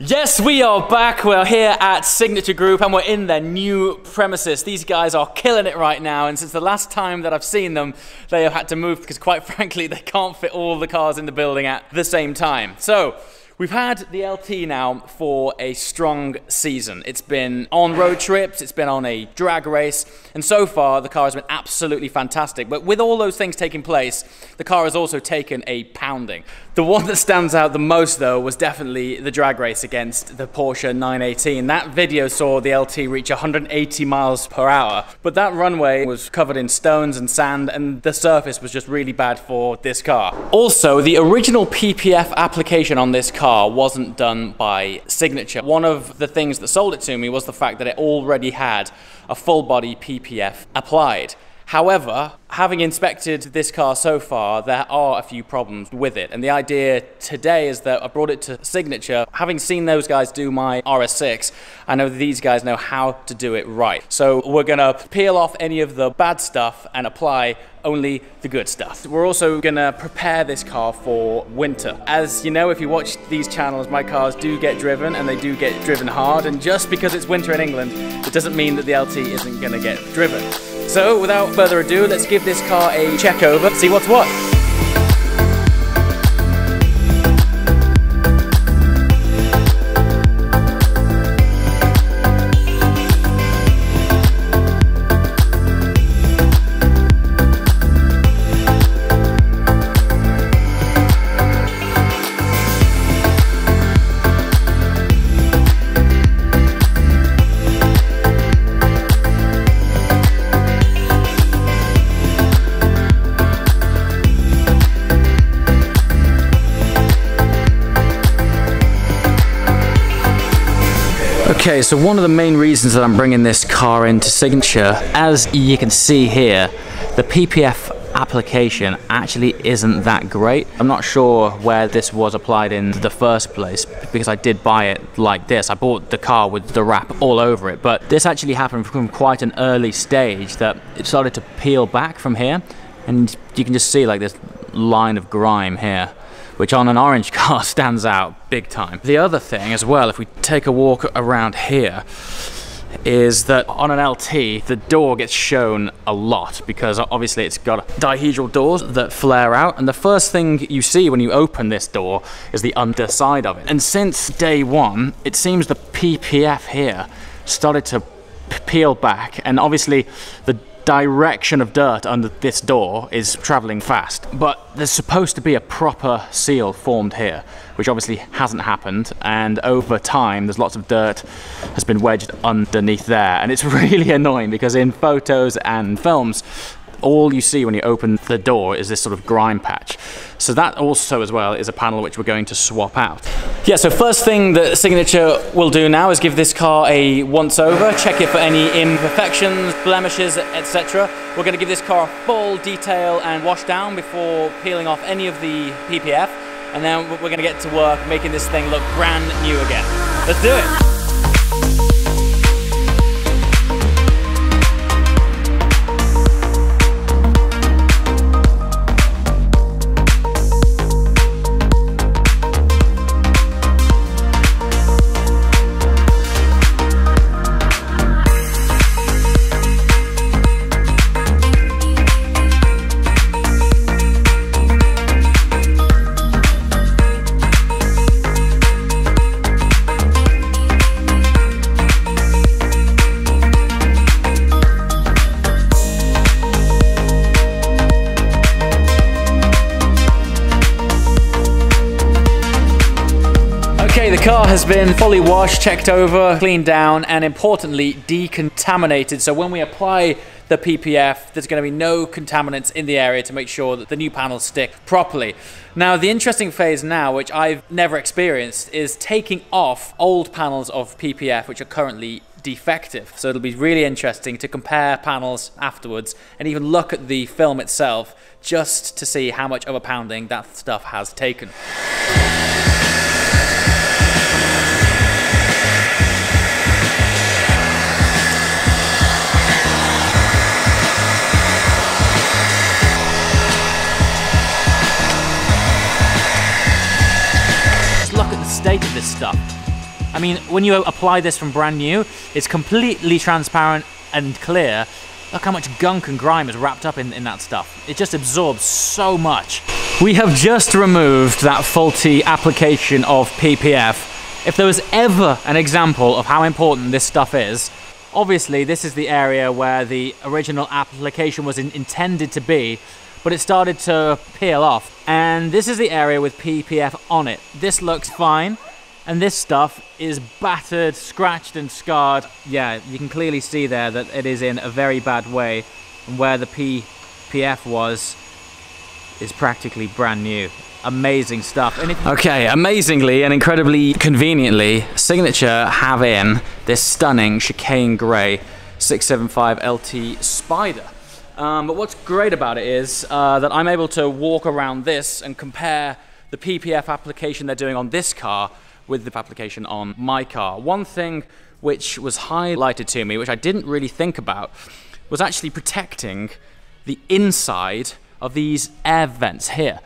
Yes, we are back. We're here at Signature Group and we're in their new premises. These guys are killing it right now, and since the last time that I've seen them, they have had to move because quite frankly, they can't fit all the cars in the building at the same time. So we've had the LT now for a strong season. It's been on road trips, it's been on a drag race, and so far the car has been absolutely fantastic. But with all those things taking place, the car has also taken a pounding. The one that stands out the most though was definitely the drag race against the Porsche 918. That video saw the LT reach 180 miles per hour, but that runway was covered in stones and sand, and the surface was just really bad for this car. Also, the original PPF application on this car wasn't done by Signature. One of the things that sold it to me was the fact that it already had a full body PPF applied. However, having inspected this car so far, there are a few problems with it. And the idea today is that I brought it to Signature. Having seen those guys do my RS6, I know these guys know how to do it right. So we're gonna peel off any of the bad stuff and apply only the good stuff. We're also gonna prepare this car for winter. As you know, if you watch these channels, my cars do get driven, and they do get driven hard. And just because it's winter in England, it doesn't mean that the LT isn't gonna get driven. So without further ado, let's give this car a check over, see what's what. Okay, so one of the main reasons that I'm bringing this car into Signature, as you can see here, the PPF application actually isn't that great. I'm not sure where this was applied in the first place, because I did buy it like this. I bought the car with the wrap all over it, but this actually happened from quite an early stage that it started to peel back from here, and you can just see like this line of grime here, which on an orange car stands out big time. The other thing as well, if we take a walk around here, is that on an LT, the door gets shown a lot because obviously it's got dihedral doors that flare out, and the first thing you see when you open this door is the underside of it. And since day one, it seems the PPF here started to peel back, and obviously the direction of dirt under this door is traveling fast, but there's supposed to be a proper seal formed here, which obviously hasn't happened, and over time there's lots of dirt has been wedged underneath there, and it's really annoying because in photos and films all you see when you open the door is this sort of grime patch. So that also as well is a panel which we're going to swap out. Yeah, so first thing that Signature will do now is give this car a once over, check it for any imperfections, blemishes, etc. We're going to give this car a full detail and wash down before peeling off any of the PPF, and then we're going to get to work making this thing look brand new again. Let's do it. The car has been fully washed, checked over, cleaned down, and importantly decontaminated, so when we apply the PPF there's going to be no contaminants in the area to make sure that the new panels stick properly. Now the interesting phase now, which I've never experienced, is taking off old panels of PPF which are currently defective, so it'll be really interesting to compare panels afterwards and even look at the film itself just to see how much of a pounding that stuff has taken. Look at the state of this stuff. I mean, when you apply this from brand new, it's completely transparent and clear. Look how much gunk and grime is wrapped up in that stuff. It just absorbs so much. We have just removed that faulty application of PPF. If there was ever an example of how important this stuff is, obviously this is the area where the original application was intended to be, but it started to peel off. And this is the area with PPF on it. This looks fine, and this stuff is battered, scratched and scarred. Yeah, you can clearly see there that it is in a very bad way, and where the PPF was is practically brand new. Amazing stuff. And okay, amazingly and incredibly conveniently, Signature have in this stunning chicane grey 675LT Spider. But what's great about it is that I'm able to walk around this and compare the PPF application they're doing on this car with the application on my car. One thing which was highlighted to me, which I didn't really think about, was actually protecting the inside of these air vents here.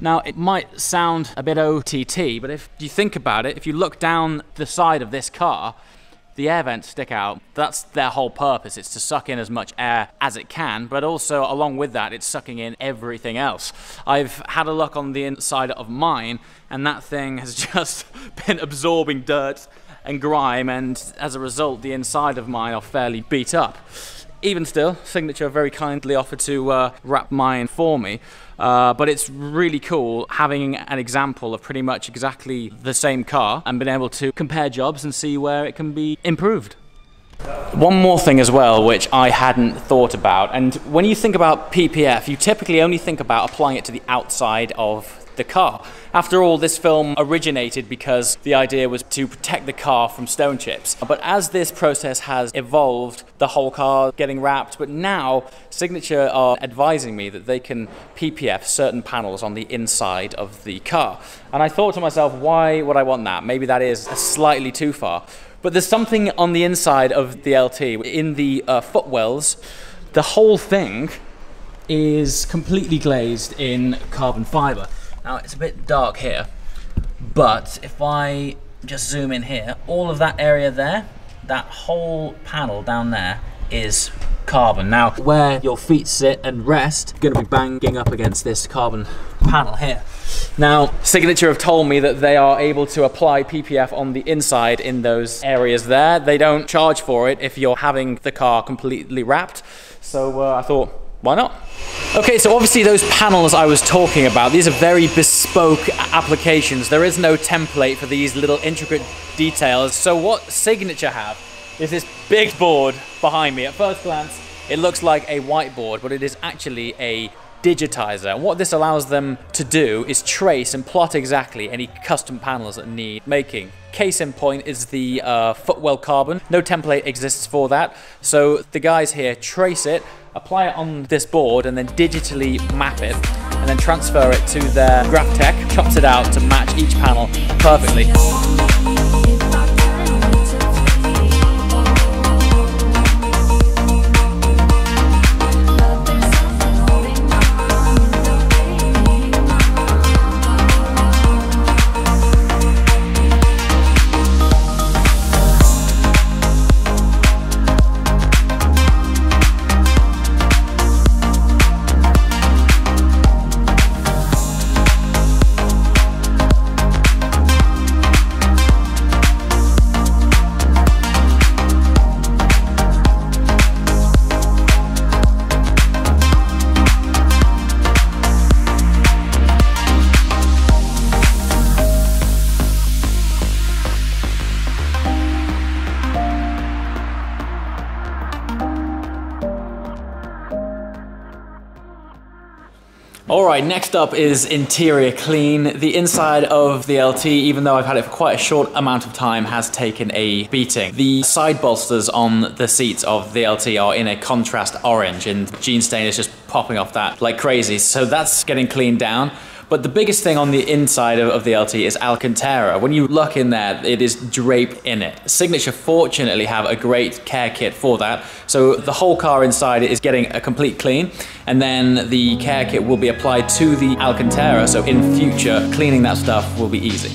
Now, it might sound a bit OTT, but if you think about it, if you look down the side of this car, the air vents stick out. That's their whole purpose. It's to suck in as much air as it can, but also along with that, it's sucking in everything else. I've had a look on the inside of mine, and that thing has just been absorbing dirt and grime, and as a result, the inside of mine are fairly beat up. Even still, Signature very kindly offered to wrap mine for me, but it's really cool having an example of pretty much exactly the same car and being able to compare jobs and see where it can be improved. One more thing as well, which I hadn't thought about, and when you think about PPF, you typically only think about applying it to the outside of the car. After all, this film originated because the idea was to protect the car from stone chips. But as this process has evolved, the whole car getting wrapped, but now Signature are advising me that they can PPF certain panels on the inside of the car. And I thought to myself, why would I want that? Maybe that is slightly too far. But there's something on the inside of the LT. In the footwells, the whole thing is completely glazed in carbon fiber. Now, it's a bit dark here, but if I just zoom in here, all of that area there, that whole panel down there is carbon. Now, where your feet sit and rest, you're gonna be banging up against this carbon panel here. Now, Signature have told me that they are able to apply PPF on the inside in those areas there. They don't charge for it if you're having the car completely wrapped. So I thought, why not? Okay, so obviously those panels I was talking about, these are very bespoke applications. There is no template for these little intricate details. So what Signature have is this big board behind me. At first glance, it looks like a whiteboard, but it is actually a digitizer. And what this allows them to do is trace and plot exactly any custom panels that need making. Case in point is the footwell carbon. No template exists for that. So the guys here trace it, apply it on this board, and then digitally map it, and then transfer it to their GraphTech, chops it out to match each panel perfectly. Alright, next up is interior clean. The inside of the LT, even though I've had it for quite a short amount of time, has taken a beating. The side bolsters on the seats of the LT are in a contrast orange, and jean stain is just popping off that like crazy, so that's getting cleaned down. But the biggest thing on the inside of the LT is Alcantara. When you look in there, it is draped in it. Signature fortunately have a great care kit for that. So the whole car inside is getting a complete clean, and then the care kit will be applied to the Alcantara. So in future, cleaning that stuff will be easy.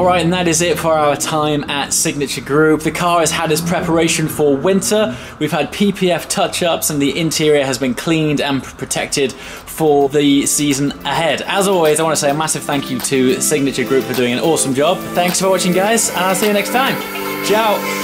Alright, and that is it for our time at Signature Group. The car has had its preparation for winter. We've had PPF touch-ups and the interior has been cleaned and protected for the season ahead. As always, I want to say a massive thank you to Signature Group for doing an awesome job. Thanks for watching, guys, and I'll see you next time. Ciao!